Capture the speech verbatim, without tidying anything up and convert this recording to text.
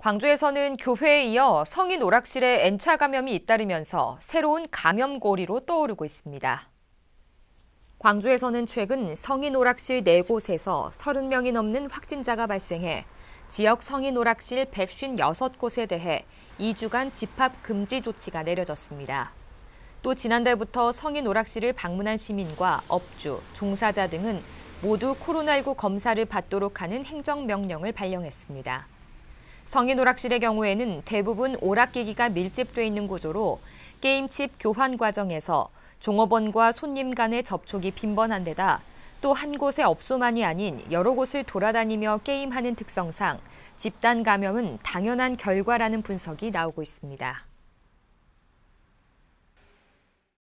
광주에서는 교회에 이어 성인 오락실에 N차 감염이 잇따르면서 새로운 감염고리로 떠오르고 있습니다. 광주에서는 최근 성인 오락실 네 곳에서 삼십 명이 넘는 확진자가 발생해 지역 성인 오락실 백오십육 곳에 대해 이 주간 집합 금지 조치가 내려졌습니다. 또 지난달부터 성인 오락실을 방문한 시민과 업주, 종사자 등은 모두 코로나 일구 검사를 받도록 하는 행정명령을 발령했습니다. 성인 오락실의 경우에는 대부분 오락기기가 밀집돼 있는 구조로 게임칩 교환 과정에서 종업원과 손님 간의 접촉이 빈번한 데다 또 한 곳의 업소만이 아닌 여러 곳을 돌아다니며 게임하는 특성상 집단 감염은 당연한 결과라는 분석이 나오고 있습니다.